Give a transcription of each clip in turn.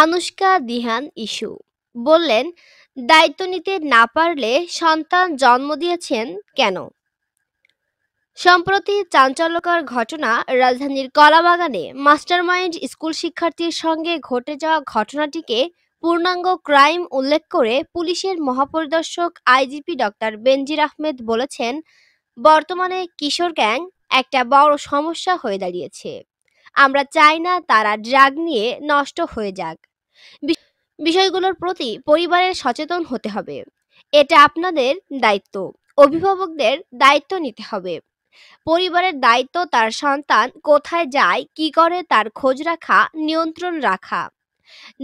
Anushka दिहान issue बोलें दायित्व नीते ना पारले सन्तान जन्म दिएछेन केन। सम्प्रति चांचल्यकर घटना राजधानीर कलाबागाने मास्टारमाइंड स्कूल शिक्षार्थीर संगे घटे जावा घटनाटिके पूर्णांग क्राइम उल्लेख करे पुलिशेर महापरिदर्शक आईजीपी डॉक्टर बेनजिर आहमेद बोलेछेन बर्तमाने किशोर गैंग एकटा बड़ समस्या हये दाड़ियेछे। आमरा चाइ ना तारा ड्राग निये नष्ट हये जाक। विषयगुलोर प्रति परिबारेर सचेतन होते हबे, एटा आपनादेर दायित्व। अभिभावकदेर दायित्व निते हबे। परिवारेर दायित्व तार सन्तान कोथाय जाय कि करे तार खोज रखा, नियंत्रण रखा।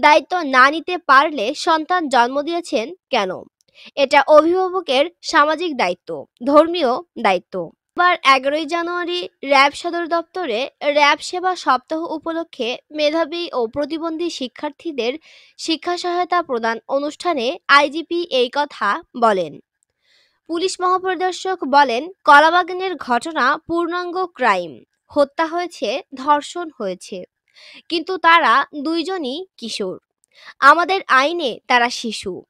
दायित्व ना निते पारले सन्तान जन्म दिएछेन केन, एटा अभिभावकेर सामाजिक दायित्व, धर्मीय दायित्व। 11 जानुआरी राब सदर दफ्तरे राब सेवा सप्ताह उपलक्षे मेधावी और प्रतिबंधी शिक्षार्थीदेर शिक्षा सहायता प्रदान अनुष्ठाने आईजीपी एई कथा बोलेन। पुलिश महापरिदर्शक बोलेन कलाबागानेर घटना पूर्णांग क्राइम, हत्या हयेछे, धर्षण हयेछे, किन्तु तारा दुइजोनई किशोर। आमादेर आईने तारा शिशु।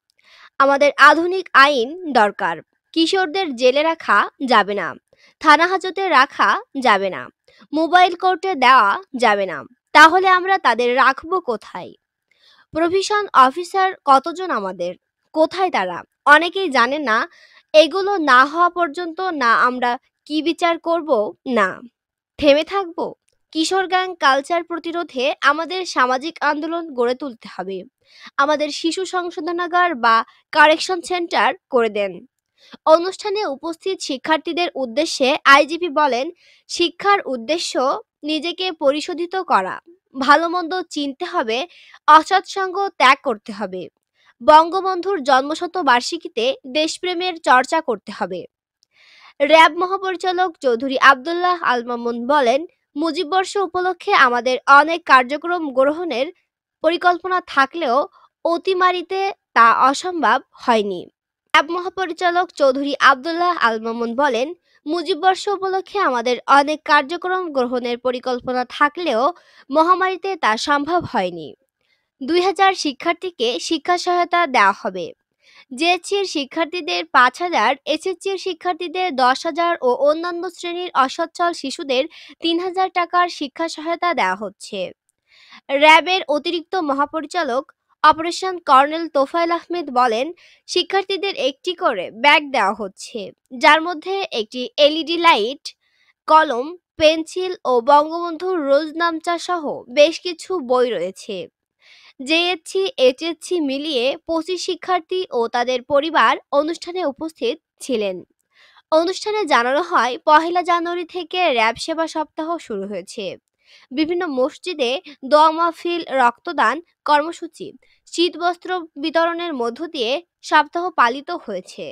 आमादेर आधुनिक आईन दरकार। किशोरदेर जेले राखा जाबे ना, थाना हाजते रखा जाबे ना, मोबाइल कोर्टे देवा जाबे ना। ताहले आमरा तादेर राखबो कोथाय? प्रोविशन अफिसार कतजन आमादेर? कोथाय तारा? अनेकेई जाने ना। एगुलो ना हवा पर्यन्त ना आमरा कि विचार करबो, ना थेमे थाकबो। किशोर गैंग कलचार प्रतिरोधे आमादेर सामाजिक आंदोलन गड़े तुलते हबे। आमादेर शिशु संशोधनागार बा कारेक्शन सेंटर करे देन। अनुष्ठाने उपस्थित शिक्षार्थीदेर उद्देश्ये आईजीपी बोलेन शिक्षार उद्देश्य निजेके परिशोधित करा, भालोमन्द चिनते हबे, असत्संग त्याग करते हबे, बंगबंधुर जन्मशतबार्षिकीते देशप्रेमेर चर्चा करते हबे। रैब महापरिचालक चौधुरी आब्दुल्ला आल मामुन बोलेन मुजिबवर्ष उपलक्षे आमादेर अनेक कार्यक्रम ग्रहणेर परिकल्पना थाकलेओ अतिमारिते ता असम्भव हयनि। रैब महापरिचालक चौधुरी आब्दुल्ला आल मामुन बोलेन मुजिबवर्ष उपलक्षे आमादेर अनेक कार्यक्रम ग्रहणेर परिकल्पना थाकलेओ महामारीते ता सम्भव हयनि। 2000 शिक्षार्थीके शिक्षा सहायता देওয়া হবে। जेएचसिर शिक्षार्थीदेर 5000, एसएससिर शिक्षार्थीदेर 10000 और अन्यान्य श्रेणीर असच्छल शिशुदेर 3000 टाकार शिक्षा सहायता देওয়া হচ্ছে। रैबের अतिरिक्त महापरिचालक অপারেশন কর্নেল তোফায়েল আহমেদ বলেন শিক্ষার্থীদের একটি করে ব্যাগ দেওয়া হচ্ছে, যার মধ্যে একটি এলইডি লাইট, কলম, পেন্সিল ও বঙ্গবন্ধু রোজনামচা সহ বেশ কিছু বই রয়েছে। জেএসসি এইচএসসি মিলিয়ে 25 শিক্ষার্থী ও তাদের পরিবার অনুষ্ঠানে উপস্থিত ছিলেন। অনুষ্ঠানে জানানো হয় 1 জানুয়ারি থেকে র‍্যাব সেবা সপ্তাহ শুরু হয়েছে। বিভিন্ন মসজিদে দোয়া মাহফিল, রক্তদান কর্মসূচি, শীতবস্ত্র বিতরণের মধ্য দিয়ে সপ্তাহ পালিত হয়েছে।